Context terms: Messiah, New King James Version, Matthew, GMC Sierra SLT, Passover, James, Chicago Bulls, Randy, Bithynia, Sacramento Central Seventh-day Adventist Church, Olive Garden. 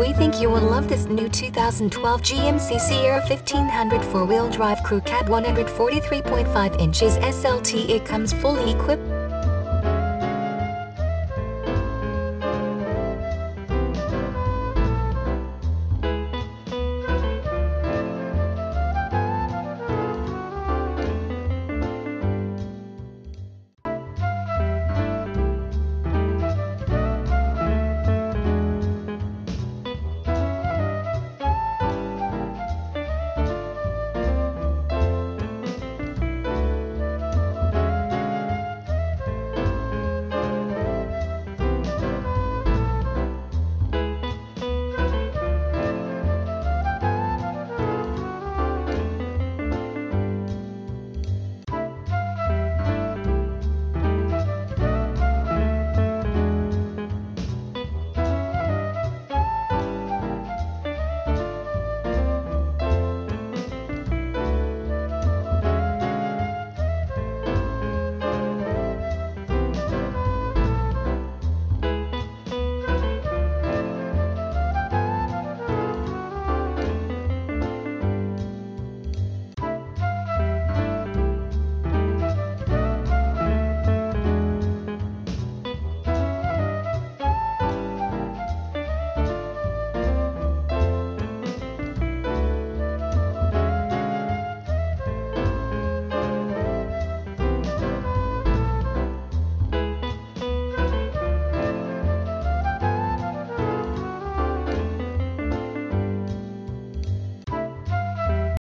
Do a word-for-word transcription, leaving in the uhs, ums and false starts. We think you will love this new two thousand twelve G M C Sierra fifteen hundred four-wheel drive crew cab one hundred forty-three point five inches S L T. It comes fully equipped